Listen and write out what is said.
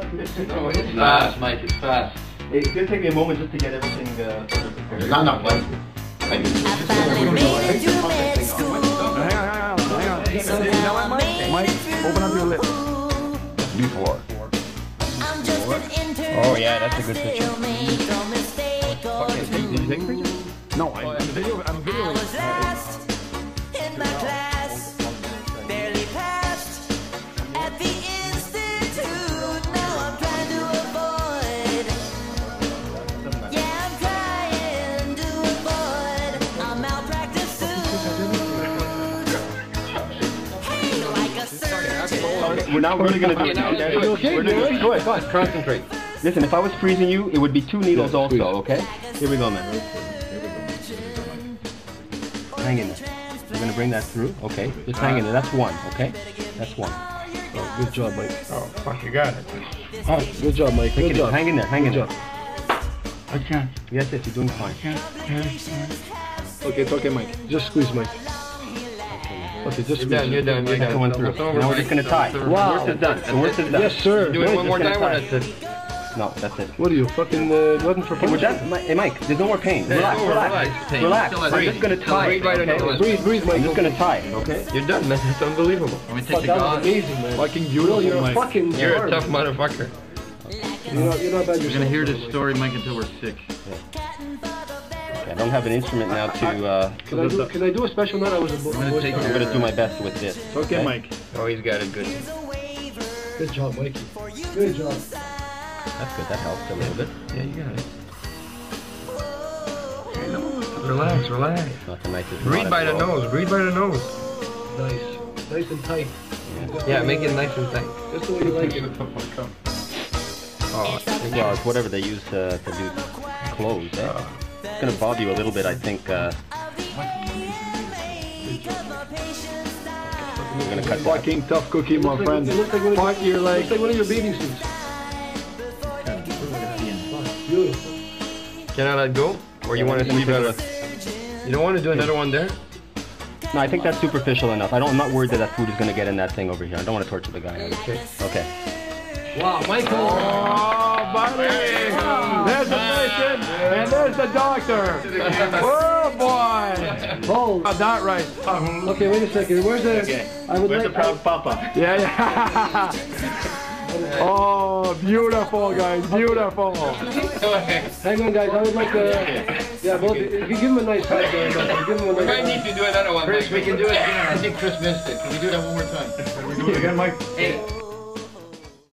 Fast, Mike, it's fast. It's going to take me a moment just to get everything prepared. There's not enough places. I finally made it to med school. Hang on. You know what, Mike? Mike, open up your lips. Before. Oh yeah, that's a good picture. Okay, did you take a picture? No, I'm videoing. I was last in my class, barely passed at the institute. Now I'm trying to avoid. Yeah, I'm trying to avoid. I'm malpractice suit. Hey, like a surgeon. We're not really gonna do it now. We're doing. Go ahead, concentrate. Listen, if I was freezing you, it would be 2 needles also, okay? Here we go, man. Hang in there. We're going to bring that through, okay? Just hang in there. That's 1, okay? That's 1. Oh, good job, Mike. Oh, fuck, you got it. Oh, good job, Mike. Good job. Hang in there, hang in there. I can't. Yes, you're doing fine. I can't. Okay, it's okay, Mike. Just squeeze, Mike. Okay, just you're down. Coming through. Now we're just going to tie. Wow. The worst is done. The worst is done. Yes, sir. Do it one more time, or that's it? No, that's it. What are you, fucking blooding for punches? Hey, Mike, there's no more pain. Relax, relax. I'm just going to tie it. Breathe, Mike. I'm just going to tie it, okay? You're done, man. It's unbelievable. Fuck, that was amazing, man. Fucking beautiful, Mike. You're a tough motherfucker. You're not bad yourself. We're going to hear this story, Mike, until we're sick. I don't have an instrument now to... can I do a special note? I'm going to do my best with this. Okay, Mike. Oh, he's got a good... Good job, Mike. Good job. That's good, that helps a little bit. Yeah, you got it. Relax. Breathe by the nose, Nice. Nice and tight. Yeah, make it nice and tight. Just the way you like it. Oh, well, it's whatever they use to do clothes. It's going to bother you a little bit, I think. We're going to cut fucking tough cookie, my friend. It looks like one of your bathing suits. Can I let go? Or you want to leave out a... You don't want to do another one there? No, I think that's superficial enough. I'm not worried that food is going to get in that thing over here. I don't want to torture the guy. Okay. Wow, Michael! Oh, buddy! Wow. There's the patient, and there's the doctor! Oh, boy! Bold. Not right. Okay, wait a second. Where's the... Okay. Where's the proud papa? Yeah. Oh, beautiful, guys, beautiful. Hang on, guys, I would like to... Yeah, both, if you give him a nice hug, give him a nice hug. We might need to do another one, Chris, Mike. We can do it again. I think Chris missed it. Can we do that one more time? Can we do it again, Mike? Hey.